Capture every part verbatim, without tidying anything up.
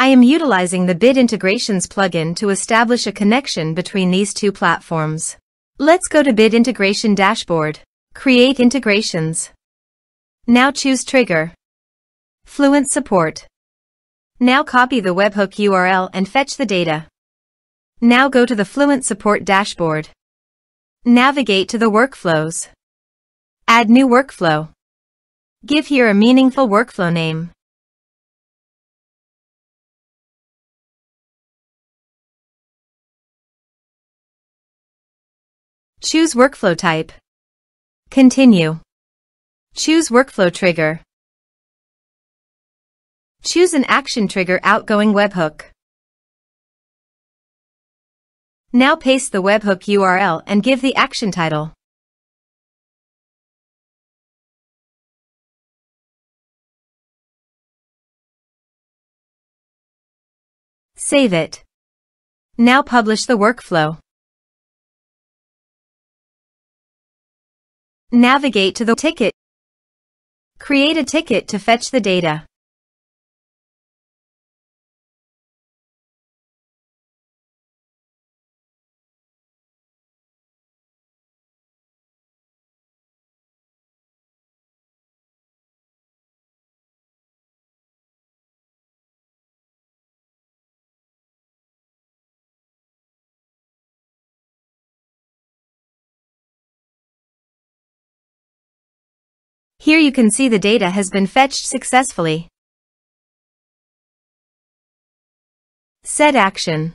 I am utilizing the Bit Integrations plugin to establish a connection between these two platforms. Let's go to Bit Integration Dashboard. Create integrations. Now choose Trigger. Fluent Support. Now copy the webhook U R L and fetch the data. Now go to the Fluent Support dashboard. Navigate to the workflows. Add new workflow. Give here a meaningful workflow name. Choose workflow type. Continue. Choose workflow trigger. Choose an action trigger outgoing webhook. Now paste the webhook U R L and give the action title. Save it. Now publish the workflow. Navigate to the ticket. Create a ticket to fetch the data. Here you can see the data has been fetched successfully. Set action.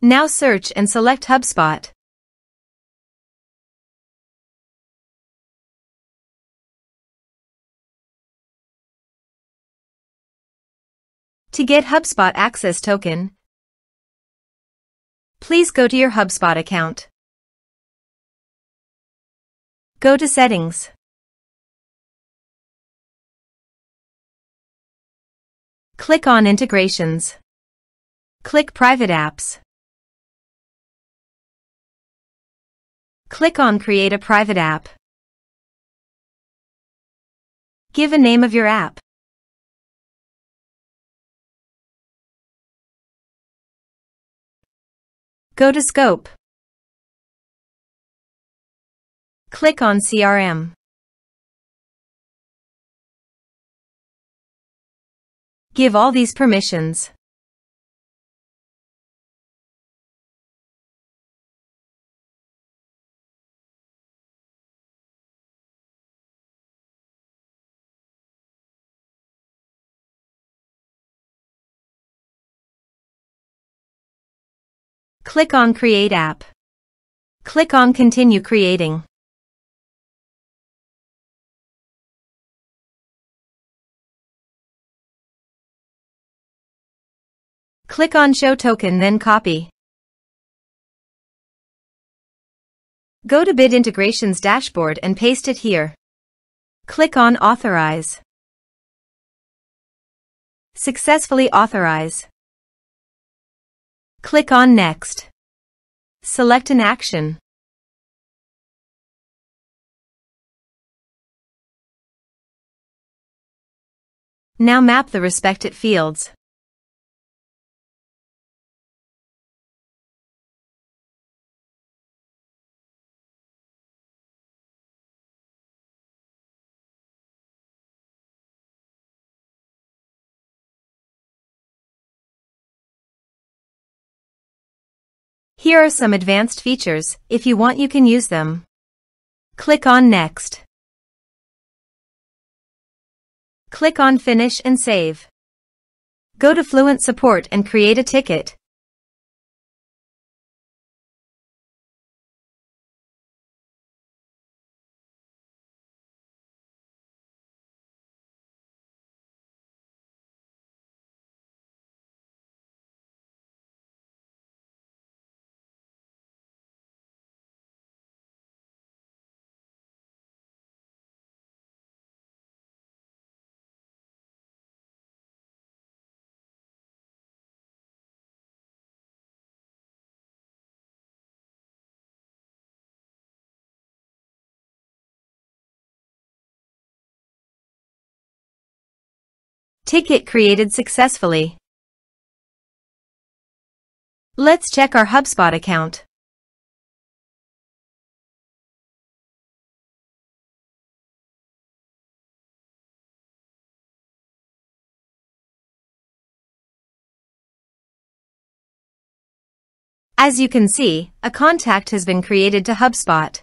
Now search and select HubSpot. To get HubSpot access token, please go to your HubSpot account. Go to Settings. Click on Integrations. Click Private Apps. Click on Create a Private App. Give a name of your app. Go to Scope. Click on C R M. Give all these permissions. Click on Create App. Click on Continue Creating. Click on Show Token, then copy. Go to Bit Integrations dashboard and paste it here. Click on Authorize. Successfully authorize. Click on Next. Select an action. Now map the respected fields. Here are some advanced features. If you want, you can use them. Click on Next. Click on Finish and Save. Go to Fluent Support and create a ticket. Ticket created successfully. Let's check our HubSpot account. As you can see, a contact has been created to HubSpot.